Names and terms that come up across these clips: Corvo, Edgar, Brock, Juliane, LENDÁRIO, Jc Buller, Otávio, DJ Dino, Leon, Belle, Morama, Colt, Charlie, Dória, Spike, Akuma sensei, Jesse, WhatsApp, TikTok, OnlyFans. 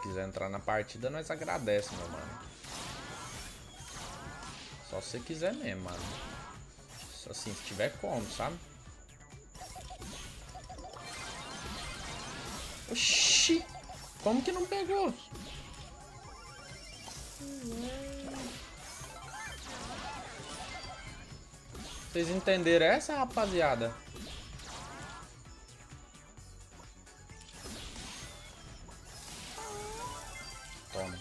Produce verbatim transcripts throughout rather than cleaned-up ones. quiser entrar na partida, nós agradece, meu mano. Só se você quiser mesmo, mano. Assim, se tiver como, sabe? Oxi! Como que não pegou? Vocês entenderam essa, rapaziada? Toma.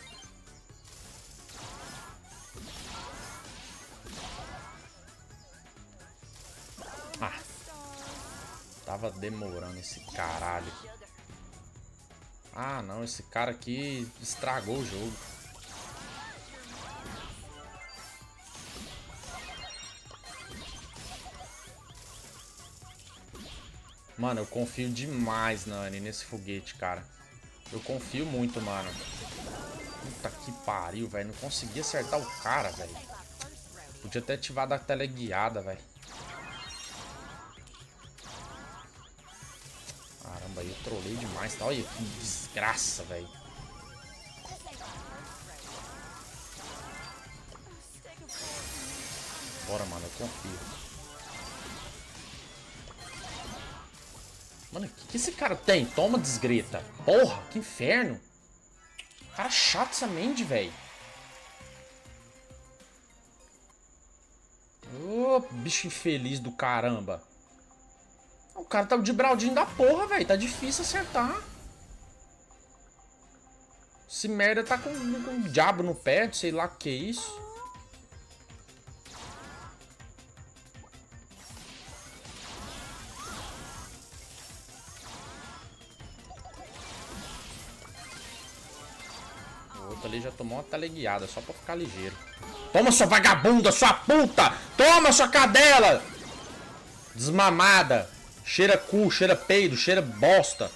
Ah, tava demorando esse caralho. Ah, não, esse cara aqui estragou o jogo. Mano, eu confio demais, Nani, nesse foguete, cara. Eu confio muito, mano. Puta que pariu, velho. Não consegui acertar o cara, velho. Podia ter ativado a teleguiada, velho. Caramba, eu trolei demais, tá? Olha que desgraça, velho. Bora, mano, eu confio. Mano, o que, que esse cara tem? Toma, desgreta. Porra, que inferno. Cara chato essa mente, velho. Ô, bicho infeliz do caramba. O cara tá de braldinho da porra, velho. Tá difícil acertar. Esse merda tá com, com um diabo no pé, sei lá o que é isso. Ali já tomou uma teleguiada, só pra ficar ligeiro. Toma, sua vagabunda, sua puta! Toma, sua cadela! Desmamada! Cheira cu, cheira peido, cheira bosta!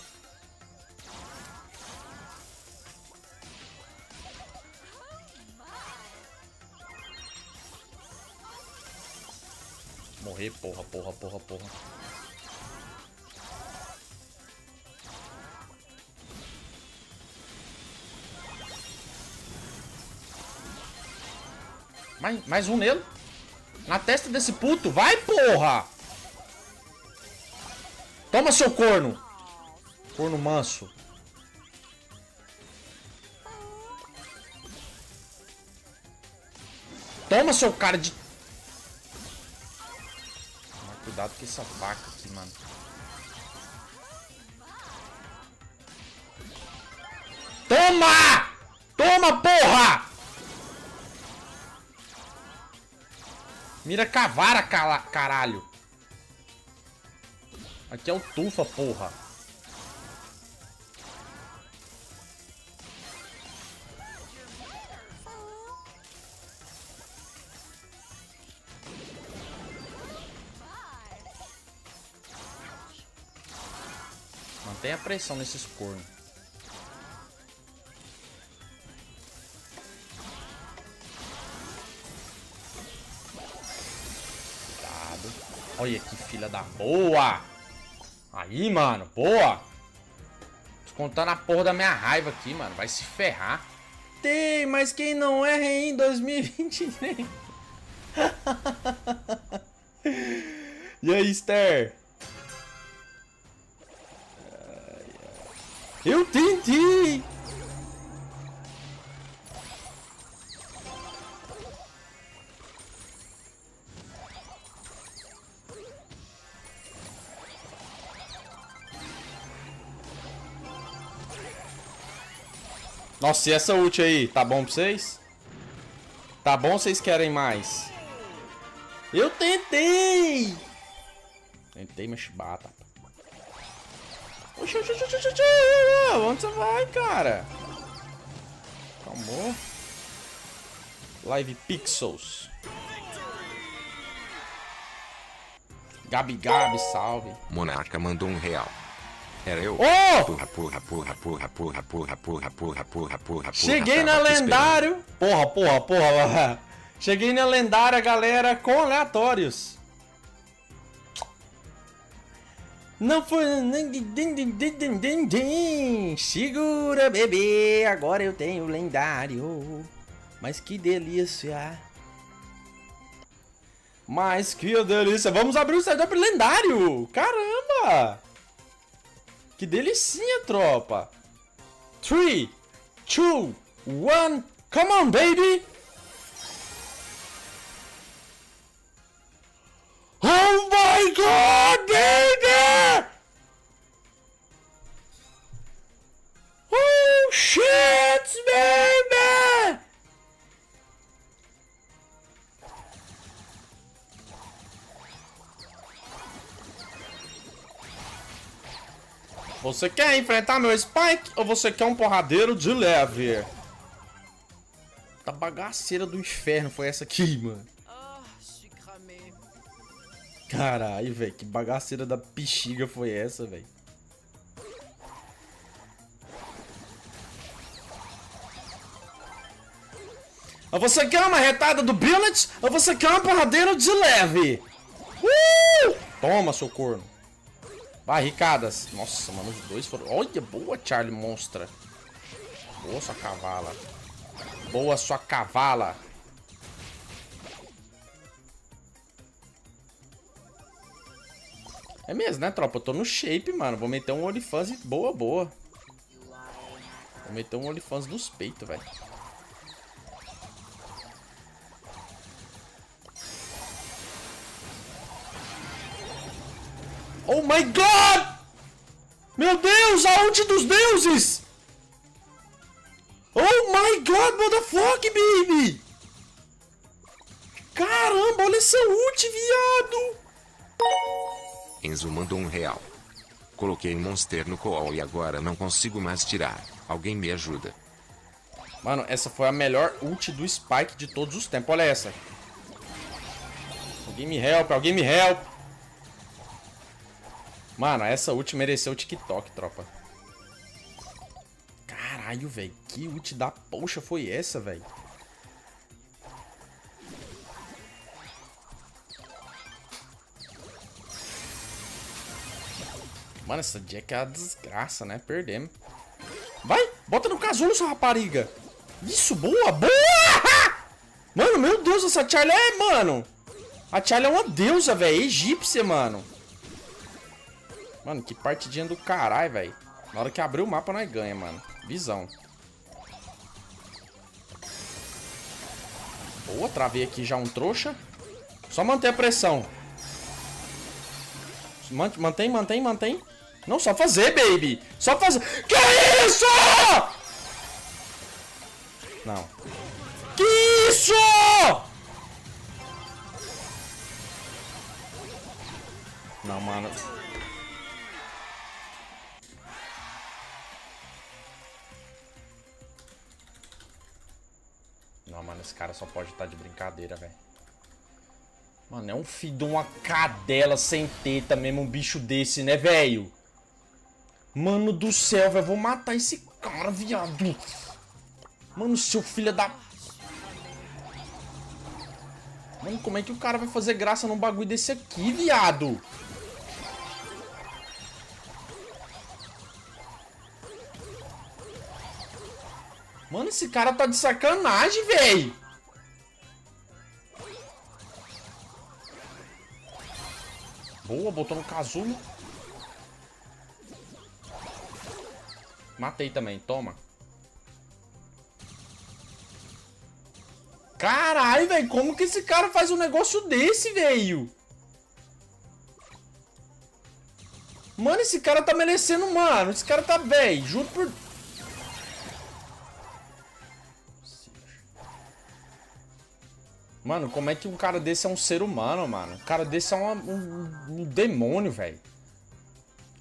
Morrer, porra, porra, porra, porra. Mais, mais um nele. Na testa desse puto. Vai, porra! Toma, seu corno. Corno manso. Toma, seu cara de... Mas cuidado com essa vaca aqui, mano. Toma! Toma, porra! Mira cavara, caralho. Aqui é o tufa, porra. Mantenha a pressão nesses cornos. Olha que filha da boa. Aí, mano, boa. Descontando a porra da minha raiva aqui, mano. Vai se ferrar. Tem, mas quem não erra em dois mil e vinte e três. E aí, Esther? Eu tentei. Nossa, e essa ult aí? Tá bom pra vocês? Tá bom, vocês querem mais? Eu tentei! Tentei, mas chibata. Oxi, oxi, oxi, oxi, oxi. Onde você vai, cara? Calmou. Live Pixels. Gabi Gabi, salve. Monarca mandou um real. Era eu. Oh! Porra, porra, porra, porra, porra, porra, porra, porra, porra, porra. Cheguei na lendário. Porra, porra, porra. Cheguei na lendária, galera, com aleatórios. Não foi... Segura, bebê. Agora eu tenho lendário. Mas que delícia. Mas que delícia. Vamos abrir o setup lendário. Caramba. Que delicinha, tropa. three, two, one. Come on, baby. Oh my god, baby! Oh shit, baby! Você quer enfrentar meu Spike ou você quer um porradeiro de leve? Tá bagaceira do inferno foi essa aqui, mano. Caralho, velho, que bagaceira da bexiga foi essa, velho? Ou você quer uma retada do Billet? Ou você quer uma porradeira de leve? Uh! Toma, seu corno. Barricadas. Nossa, mano, os dois foram... Olha, boa, Charlie, monstra. Boa, sua cavala. Boa, sua cavala. É mesmo, né, tropa? Eu tô no shape, mano. Vou meter um OnlyFans e boa, boa. Vou meter um OnlyFans nos peitos, velho. Oh my god! Meu Deus, a ult dos deuses! Oh my god, motherfuck, baby! Caramba, olha essa ult, viado! Enzo mandou um real. Coloquei Monster no Coal e agora não consigo mais tirar. Alguém me ajuda. Mano, essa foi a melhor ult do Spike de todos os tempos. Olha essa. Alguém me help, alguém me help. Mano, essa ult mereceu o TikTok, tropa. Caralho, velho. Que ult da poxa foi essa, velho? Mano, essa Jack é a desgraça, né? Perdemos. Vai! Bota no casulo, sua rapariga! Isso, boa! Boa! Mano, meu Deus, essa Charlie é, mano! A Charlie é uma deusa, velho! Egípcia, mano! Mano, que partidinha do caralho, velho! Na hora que abrir o mapa, nós ganha, mano. Visão. Boa, travei aqui já um trouxa. Só manter a pressão. Mantém, mantém, mantém. Não, só fazer, baby. Só fazer. Que isso? Não. Que isso? Não, mano. Não, mano, esse cara só pode estar de brincadeira, velho. Mano, é um filho de uma cadela sem teta mesmo, um bicho desse, né, velho? Mano do céu, velho, vou matar esse cara, viado. Mano, seu filho da... Mano, como é que o cara vai fazer graça num bagulho desse aqui, viado? Mano, esse cara tá de sacanagem, velho. Boa, botou no casulo. Matei também, toma. Caralho, velho, como que esse cara faz um negócio desse, velho? Mano, esse cara tá merecendo, mano. Esse cara tá, velho, juro por... Mano, como é que um cara desse é um ser humano, mano? Um cara desse é uma, um, um demônio, velho.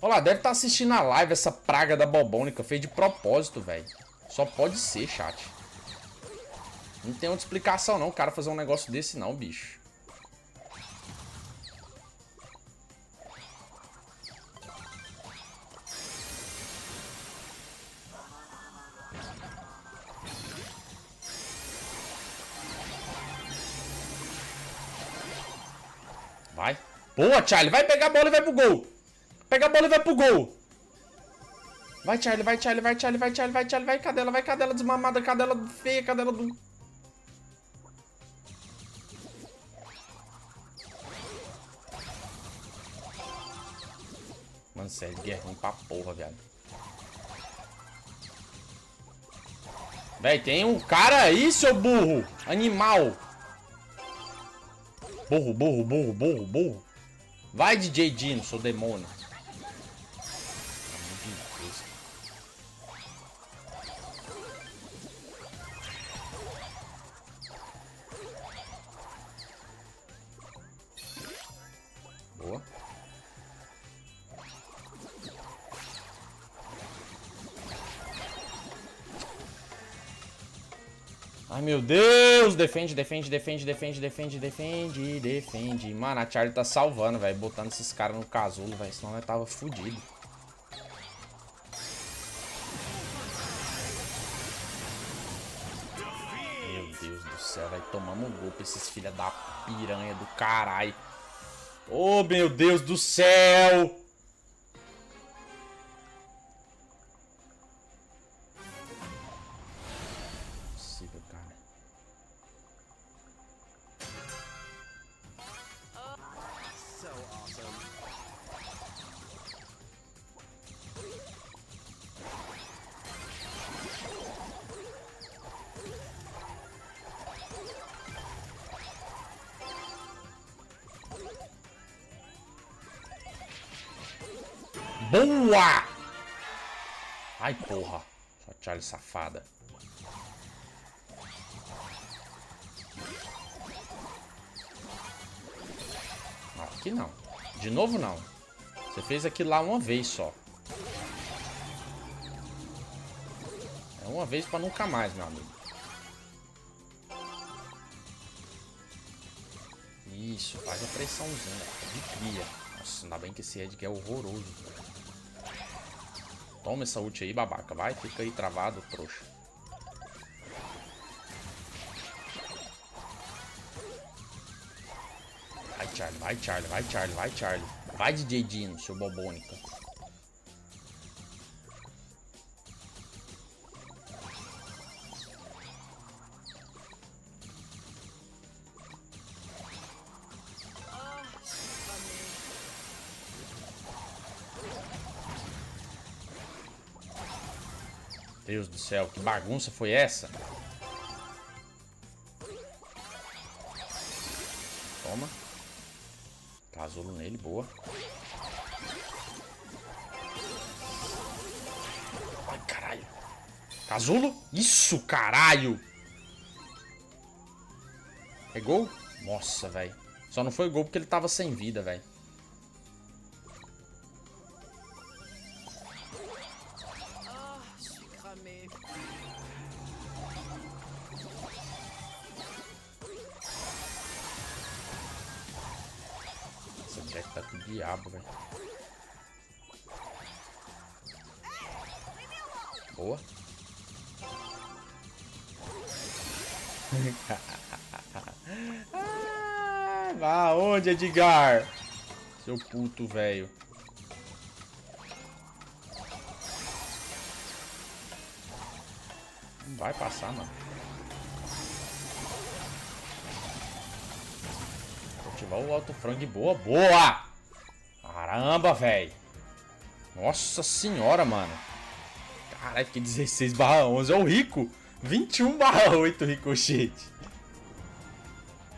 Olha lá, deve estar assistindo a live essa praga da bobônica. Fez de propósito, velho. Só pode ser, chat. Não tem outra explicação, não. O cara fazer um negócio desse, não, bicho. Boa, Charlie. Vai pegar a bola e vai pro gol. Pega a bola e vai pro gol. Vai, Charlie, vai, Charlie, vai, Charlie, vai, Charlie, vai, Charlie, vai, cadela, vai, cadela desmamada, cadela feia, cadela do... Mano, sério, guerrinho pra porra, viado. Véi, tem um cara aí, seu burro. Animal. Burro, burro, burro, burro, burro. Vai, D J Dino, seu demônio. Boa. Ai, meu Deus! Defende, defende, defende, defende, defende, defende, defende. Mano, a Charlie tá salvando, velho. Botando esses caras no casulo, velho. Senão nós tava fudido. Meu Deus do céu, velho. Tomamos um gol pra esses filha da piranha do caralho. Oh, meu Deus do céu! Boa! Ai, porra. Só Charlie safada. Não, aqui não. De novo não. Você fez aqui lá uma vez só. É uma vez pra nunca mais, meu amigo. Isso, faz a pressãozinha. De cria. Nossa, ainda bem que esse Edgar é horroroso, cara. Toma essa ult aí, babaca. Vai, fica aí travado, trouxa. Vai, Charlie, vai, Charlie, vai, Charlie, vai, Charlie. Vai, D J Dino, seu bobônica. Deus do céu, que bagunça foi essa? Toma. Casulo nele, boa. Ai, caralho. Casulo? Isso, caralho! É gol? Nossa, velho. Só não foi gol porque ele tava sem vida, velho. Tá com o diabo, velho. Boa. Ah, vá onde, Edgar? Seu puto, velho. Não vai passar, mano. O alto frango, boa, boa! Caramba, velho! Nossa senhora, mano! Caralho, fiquei dezesseis barra onze. É o rico! vinte e um barra oito, ricochete!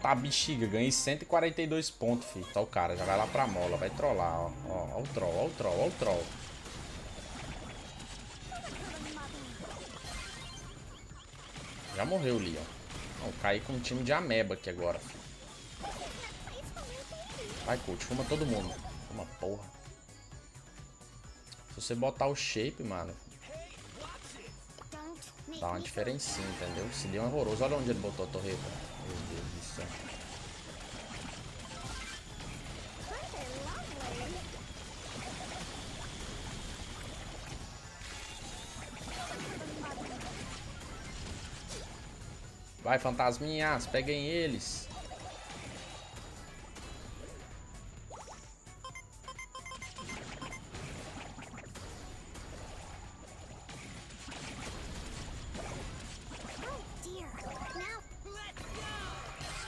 Tá, bexiga, ganhei cento e quarenta e dois pontos, filho. Tá o cara, já vai lá pra mola, vai trollar, ó. Ó, ó o troll, ó o troll, ó o troll. Já morreu o Leon. Não, caí com um time de ameba aqui agora, filho. Vai, Colt, fuma todo mundo. Fuma porra. Se você botar o shape, mano, dá uma diferencinha, entendeu? Se deu um horroroso. Olha onde ele botou a torreta. Meu Deus do céu. Vai, fantasminhas, peguem eles.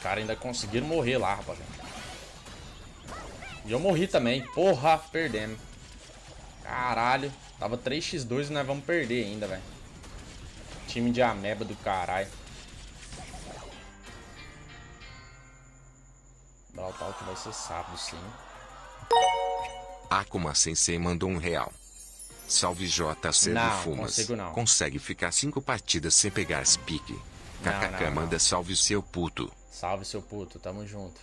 caras ainda conseguiram morrer lá, rapaziada. E eu morri também. Porra, perdemos. Caralho. Tava três a dois e nós vamos perder ainda, velho. Time de ameba do caralho. Dá o tal que vai ser sábado, sim. Akuma sensei mandou um real. Salve J C do Fumas. Consigo, não. Consegue ficar cinco partidas sem pegar pique. Kkk, manda salve seu puto. Salve seu puto, tamo junto.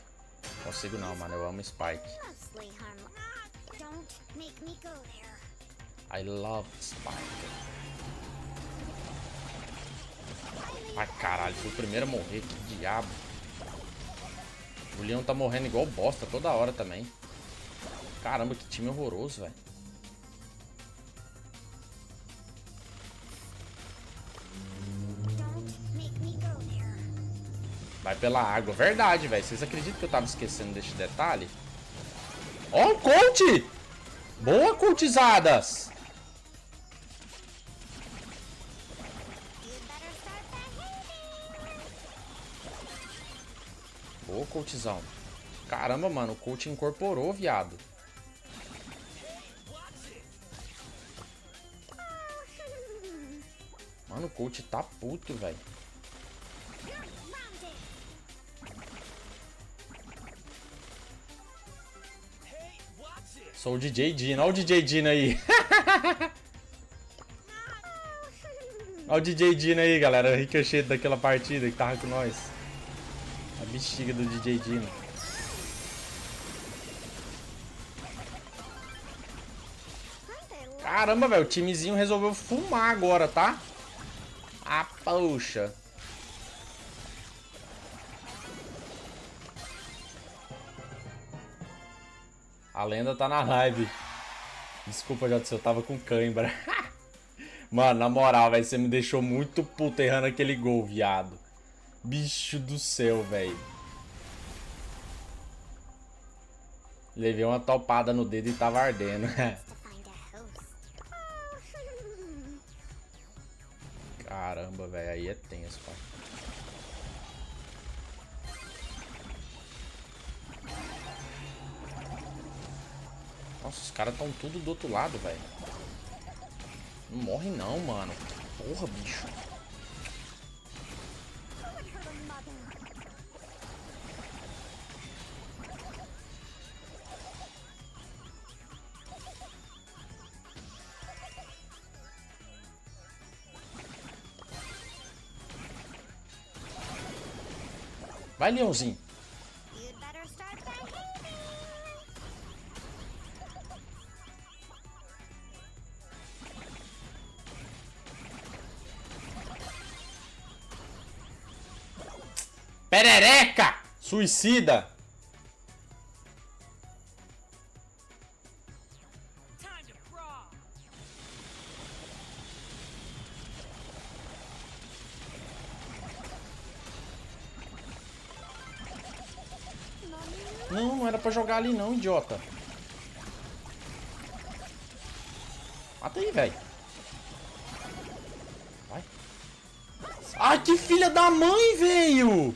Consigo não, mano, eu amo Spike. I love Spike. Ai caralho, foi o primeiro a morrer, que diabo. O Leon tá morrendo igual bosta toda hora também. Caramba, que time horroroso, velho. Vai pela água. Verdade, velho. Vocês acreditam que eu tava esquecendo deste detalhe? Ó, o Colt! Boa, Coltizadas! Boa, Coltzão. Caramba, mano. O Colt incorporou, viado. Mano, o Colt tá puto, velho. Sou o D J Dino. Olha o D J Dino aí. Olha o D J Dino aí, galera. Ricochete daquela partida que tava com nós. A bexiga do D J Dino. Caramba, velho. O timezinho resolveu fumar agora, tá? Ah, poxa. A lenda tá na live. Desculpa, J C, eu tava com cãibra. Mano, na moral, velho, você me deixou muito puto errando aquele gol, viado. Bicho do céu, velho. Levei uma topada no dedo e tava ardendo. Caramba, velho, aí é tenso, pai. Nossa, os caras estão tudo do outro lado, velho. Não morre não, mano. Porra, bicho. Vai, Leonzinho. Perereca! Suicida! Não, não era pra jogar ali não, idiota. Mata aí, velho. Vai. Ai, que filha da mãe, velho!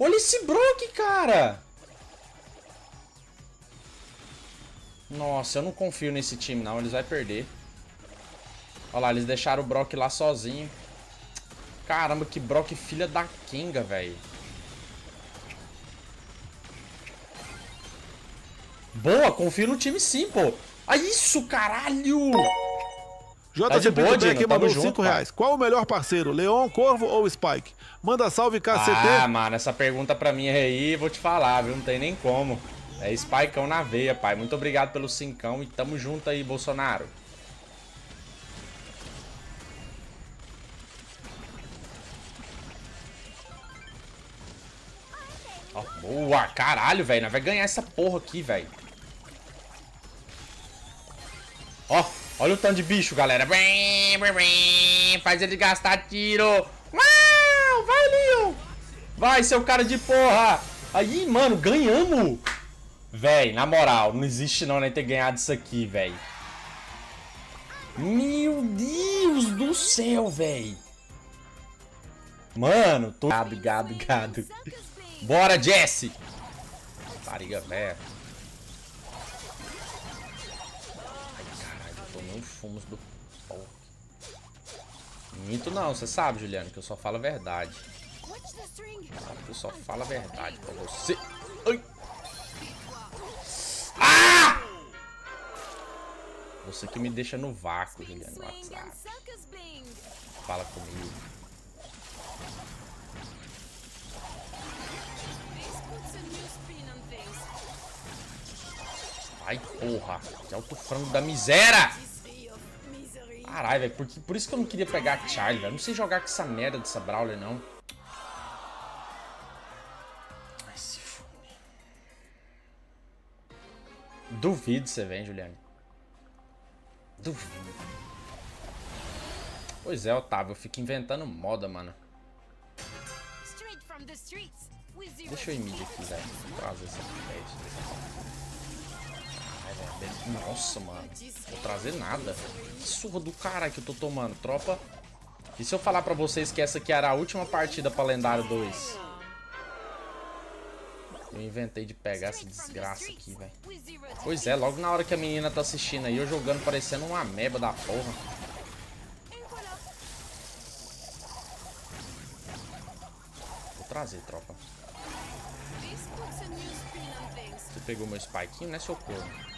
Olha esse Brock, cara! Nossa, eu não confio nesse time, não. Eles vão perder. Olha lá, eles deixaram o Brock lá sozinho. Caramba, que Brock filha da Kinga, velho. Boa, confio no time sim, pô. Ah, isso, caralho! J T P aqui mandou cinco reais. Qual o melhor parceiro? Leon, Corvo ou Spike? Manda salve, K C T. Ah, mano, essa pergunta pra mim aí, vou te falar, viu? Não tem nem como. É Spikeão na veia, pai. Muito obrigado pelo cincão e tamo junto aí, Bolsonaro. Ó, boa, caralho, velho. Nós vai ganhar essa porra aqui, velho. Ó. Olha o tanto de bicho, galera. Faz ele gastar tiro. Uau, vai, Leon. Vai, seu cara de porra. Aí, mano, ganhamos. Véi, na moral, não existe não, né, ter ganhado isso aqui, véi. Meu Deus do céu, véi. Mano, tô... Gado, gado, gado. Bora, Jesse! Pariga, velho. Ai, caralho, eu tomei um fumo do pau. Minto não, você sabe, Juliane, que eu só falo a verdade. Sabe que eu só falo a verdade pra você. Ai! Ah! Você que me deixa no vácuo, Juliane, no WhatsApp. Fala comigo. Ai, porra. Que alto frango da miséria. Caralho, velho. Por, por isso que eu não queria pegar a Charlie, velho. Não sei jogar com essa merda dessa Brawler, não. Ai, se fone. Duvido você vem, Juliane. Duvido. Pois é, Otávio. Eu fico inventando moda, mano. Deixa eu ir mid aqui, velho. Trazer essa aqui. Nossa, mano. Vou trazer nada. Que surra do caralho que eu tô tomando, tropa. E se eu falar pra vocês que essa aqui era a última partida pra Lendário dois? Eu inventei de pegar essa desgraça aqui, velho. Pois é, logo na hora que a menina tá assistindo aí, eu jogando parecendo uma ameba da porra. Vou trazer, tropa. Você pegou meu spike, né, seu corno?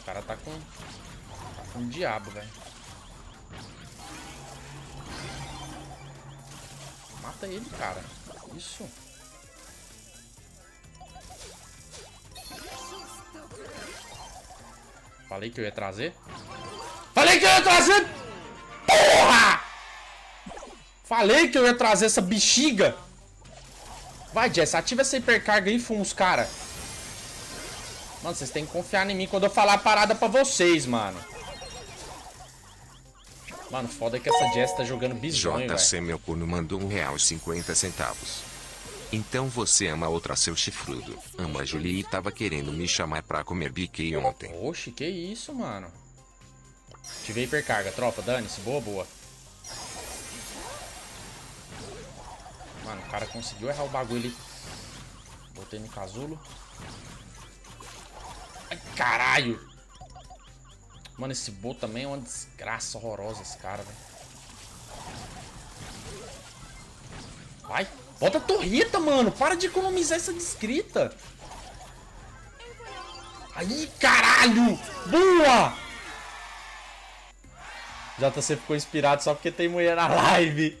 O cara tá com, tá com um diabo, velho. Mata ele, cara. Isso. Falei que eu ia trazer? Falei que eu ia trazer! Porra! Falei que eu ia trazer essa bexiga! Vai, Jess, ativa essa hipercarga e fuma os cara. Mano, vocês têm que confiar em mim quando eu falar a parada pra vocês, mano. Mano, foda que essa Jess tá jogando bizonho, velho. J C meu corno mandou um real e cinquenta centavos. Então você ama outra, seu chifrudo. Ama a Julie e tava querendo me chamar pra comer biquei ontem. Oxe, que isso, mano. Tive hipercarga, tropa, dane-se, boa, boa. Mano, o cara conseguiu errar o bagulho ali. Botei no casulo. Ai, caralho! Mano, esse bot também é uma desgraça horrorosa, esse cara, velho. Vai! Bota a torreta, mano! Para de economizar essa descrita! Aí, caralho! Boa! J C ficou inspirado só porque tem mulher na live.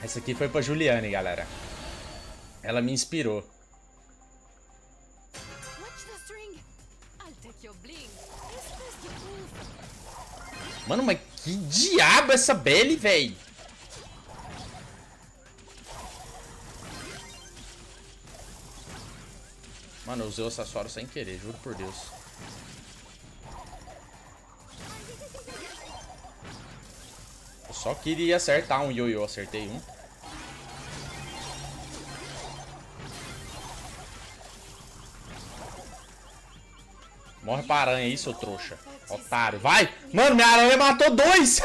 Essa aqui foi pra Juliane, galera. Ela me inspirou. Mano, mas que diabo essa Belle, velho? Mano, eu usei o acessório sem querer, juro por Deus. Eu só queria acertar um ioiô, acertei um. Morre pra aranha aí, seu trouxa. Otário, vai! Mano, minha aranha matou dois!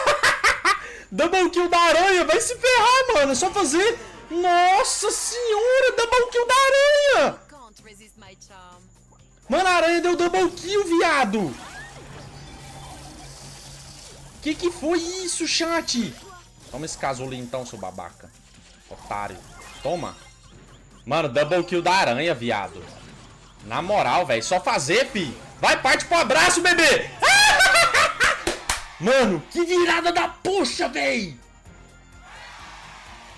Double kill da aranha, vai se ferrar, mano! É só fazer... Nossa senhora, double kill da aranha! Mano, a aranha deu double kill, viado! Que que foi isso, chat? Toma esse casulo então, seu babaca. Otário. Toma. Mano, double kill da aranha, viado. Na moral, velho. Só fazer, pi. Vai, parte pro abraço, bebê! Mano, que virada da puxa, véi!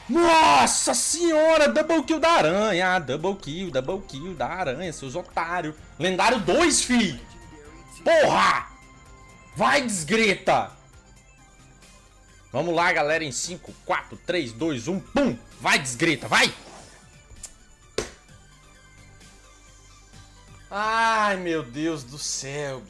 Nossa senhora! Double kill da aranha! Double kill, double kill da aranha, seus otários! Lendário dois, fi! Porra! Vai, desgreta! Vamos lá, galera, em cinco, quatro, três, dois, um, pum! Vai, desgreta, vai! Ai, meu Deus do céu!